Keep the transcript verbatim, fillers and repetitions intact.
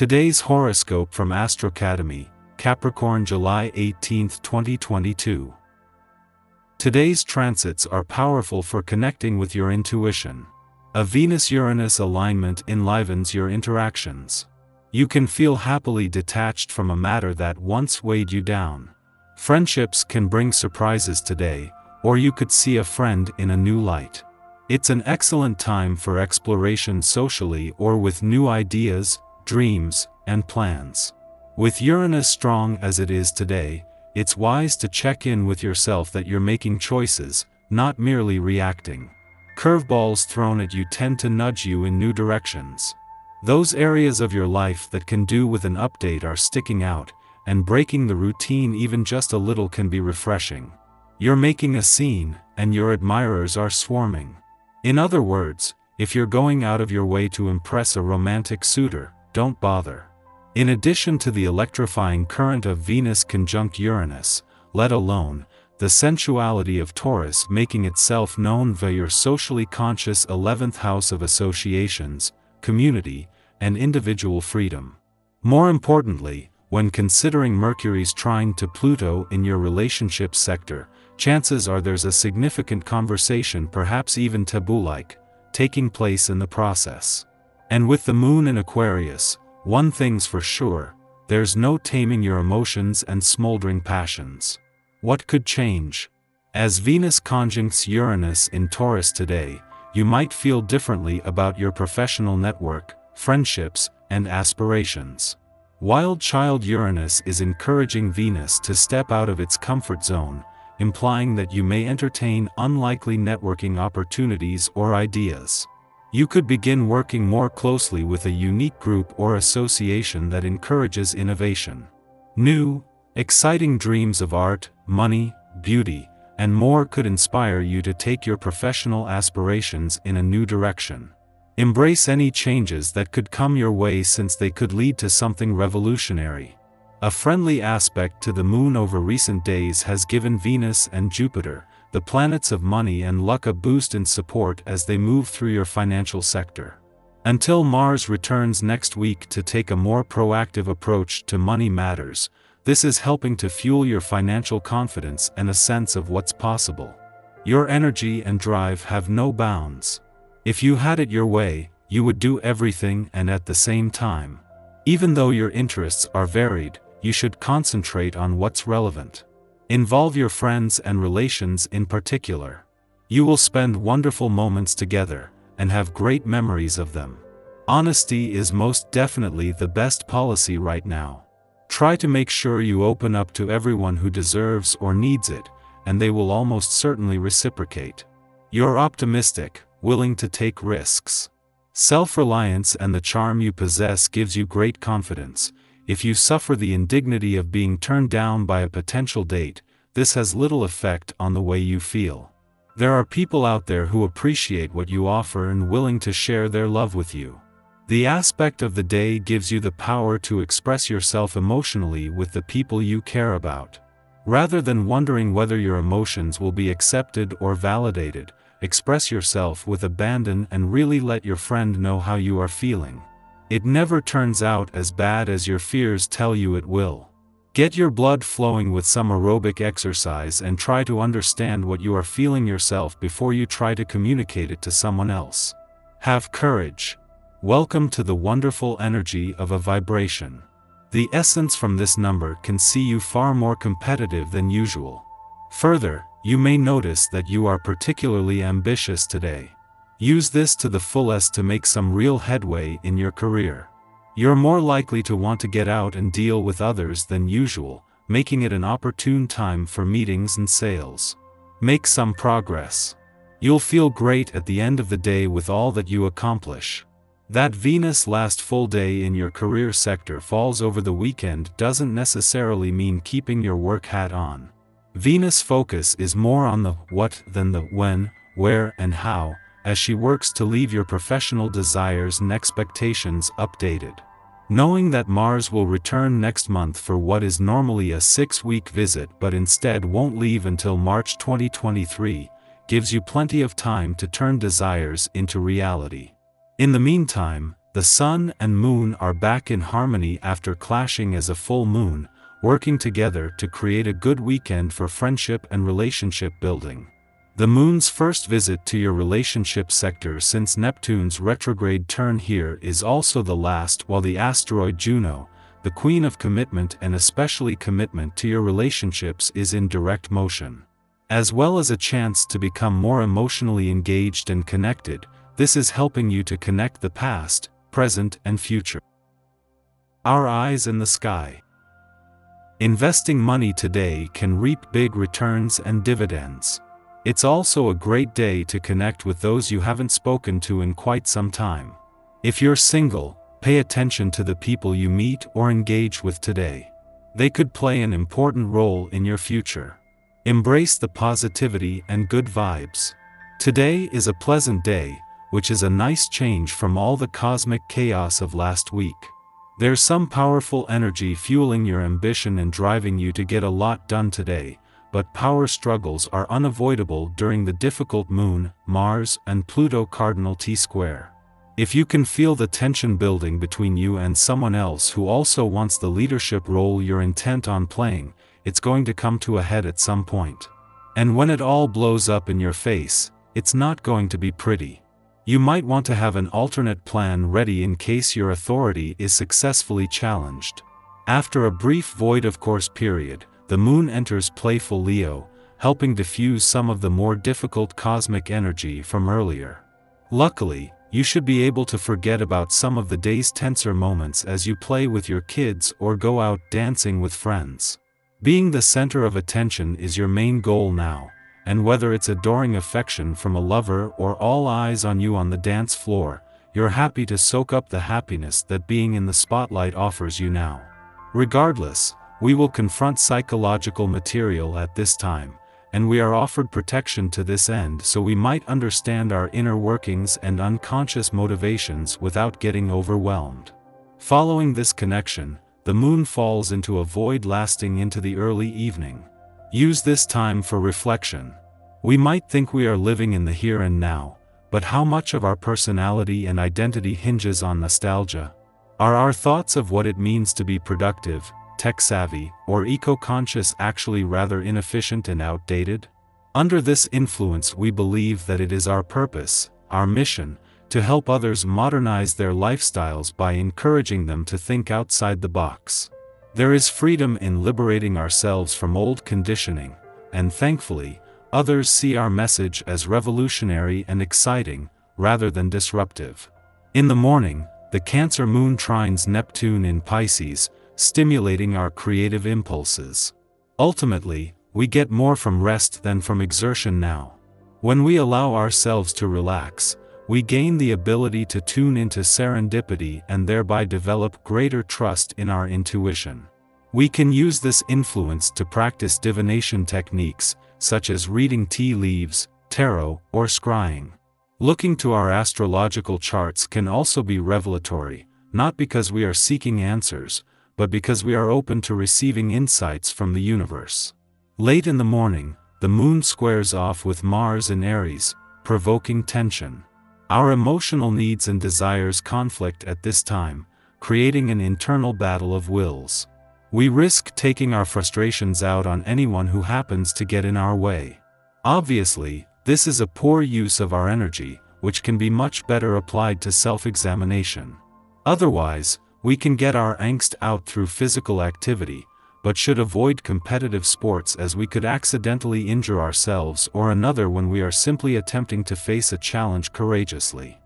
Today's horoscope from AstroCademy, Capricorn, July eighteenth twenty twenty-two. Today's transits are powerful for connecting with your intuition. A Venus-Uranus alignment enlivens your interactions. You can feel happily detached from a matter that once weighed you down. Friendships can bring surprises today, or you could see a friend in a new light. It's an excellent time for exploration socially or with new ideas, dreams, and plans. With Uranus strong as it is today, it's wise to check in with yourself that you're making choices, not merely reacting. Curveballs thrown at you tend to nudge you in new directions. Those areas of your life that can do with an update are sticking out, and breaking the routine even just a little can be refreshing. You're making a scene, and your admirers are swarming. In other words, if you're going out of your way to impress a romantic suitor, don't bother. In addition to the electrifying current of Venus conjunct Uranus, let alone the sensuality of Taurus making itself known via your socially conscious eleventh house of associations, community, and individual freedom. More importantly, when considering Mercury's trine to Pluto in your relationship sector, chances are there's a significant conversation, perhaps even taboo-like, taking place in the process. And with the moon in Aquarius, one thing's for sure, there's no taming your emotions and smoldering passions. What could change? As Venus conjuncts Uranus in Taurus today, you might feel differently about your professional network, friendships, and aspirations. Wild child Uranus is encouraging Venus to step out of its comfort zone, implying that you may entertain unlikely networking opportunities or ideas. You could begin working more closely with a unique group or association that encourages innovation. New, exciting dreams of art, money, beauty, and more could inspire you to take your professional aspirations in a new direction. Embrace any changes that could come your way, since they could lead to something revolutionary. A friendly aspect to the moon over recent days has given Venus and Jupiter, the planets of money and luck, a boost in support as they move through your financial sector. Until Mars returns next week to take a more proactive approach to money matters, this is helping to fuel your financial confidence and a sense of what's possible. Your energy and drive have no bounds. If you had it your way, you would do everything and at the same time. Even though your interests are varied, you should concentrate on what's relevant. Involve your friends and relations in particular. You will spend wonderful moments together, and have great memories of them. Honesty is most definitely the best policy right now. Try to make sure you open up to everyone who deserves or needs it, and they will almost certainly reciprocate. You're optimistic, willing to take risks. Self-reliance and the charm you possess gives you great confidence. If you suffer the indignity of being turned down by a potential date, this has little effect on the way you feel. There are people out there who appreciate what you offer and willing to share their love with you. The aspect of the day gives you the power to express yourself emotionally with the people you care about. Rather than wondering whether your emotions will be accepted or validated, express yourself with abandon and really let your friend know how you are feeling. It never turns out as bad as your fears tell you it will. Get your blood flowing with some aerobic exercise and try to understand what you are feeling yourself before you try to communicate it to someone else. Have courage. Welcome to the wonderful energy of a vibration. The essence from this number can see you far more competitive than usual. Further, you may notice that you are particularly ambitious today. Use this to the fullest to make some real headway in your career. You're more likely to want to get out and deal with others than usual, making it an opportune time for meetings and sales. Make some progress. You'll feel great at the end of the day with all that you accomplish. That Venus last full day in your career sector falls over the weekend doesn't necessarily mean keeping your work hat on. Venus' focus is more on the what than the when, where, and how, as she works to leave your professional desires and expectations updated. Knowing that Mars will return next month for what is normally a six-week visit but instead won't leave until March twenty twenty-three, gives you plenty of time to turn desires into reality. In the meantime, The Sun and Moon are back in harmony after clashing as a full moon, working together to create a good weekend for friendship and relationship building. The Moon's first visit to your relationship sector since Neptune's retrograde turn here is also the last, while the asteroid Juno, the queen of commitment and especially commitment to your relationships, is in direct motion. As well as a chance to become more emotionally engaged and connected, this is helping you to connect the past, present and future. Our eyes in the sky. Investing money today can reap big returns and dividends. It's also a great day to connect with those you haven't spoken to in quite some time. If you're single, pay attention to the people you meet or engage with today. They could play an important role in your future. Embrace the positivity and good vibes. Today is a pleasant day, which is a nice change from all the cosmic chaos of last week. There's some powerful energy fueling your ambition and driving you to get a lot done today, but power struggles are unavoidable during the difficult Moon, Mars, and Pluto cardinal T-square. If you can feel the tension building between you and someone else who also wants the leadership role you're intent on playing, it's going to come to a head at some point. And when it all blows up in your face, it's not going to be pretty. You might want to have an alternate plan ready in case your authority is successfully challenged. After a brief void of course period, the Moon enters playful Leo, helping diffuse some of the more difficult cosmic energy from earlier. Luckily, you should be able to forget about some of the day's tenser moments as you play with your kids or go out dancing with friends. Being the center of attention is your main goal now, and whether it's adoring affection from a lover or all eyes on you on the dance floor, you're happy to soak up the happiness that being in the spotlight offers you now. Regardless, we will confront psychological material at this time, and we are offered protection to this end so we might understand our inner workings and unconscious motivations without getting overwhelmed. Following this connection, the Moon falls into a void lasting into the early evening. Use this time for reflection. We might think we are living in the here and now, but how much of our personality and identity hinges on nostalgia? Are our thoughts of what it means to be productive, tech-savvy, or eco-conscious actually rather inefficient and outdated? Under this influence, we believe that it is our purpose, our mission, to help others modernize their lifestyles by encouraging them to think outside the box. There is freedom in liberating ourselves from old conditioning, and thankfully, others see our message as revolutionary and exciting, rather than disruptive. In the morning, the Cancer Moon trines Neptune in Pisces, stimulating our creative impulses. Ultimately, we get more from rest than from exertion now. When we allow ourselves to relax, we gain the ability to tune into serendipity and thereby develop greater trust in our intuition. We can use this influence to practice divination techniques, such as reading tea leaves, tarot, or scrying. Looking to our astrological charts can also be revelatory, not because we are seeking answers, but because we are open to receiving insights from the universe. Late in the morning, the Moon squares off with Mars in Aries, provoking tension. Our emotional needs and desires conflict at this time, creating an internal battle of wills. We risk taking our frustrations out on anyone who happens to get in our way. Obviously, this is a poor use of our energy, which can be much better applied to self-examination. Otherwise, we can get our angst out through physical activity, but should avoid competitive sports as we could accidentally injure ourselves or another when we are simply attempting to face a challenge courageously.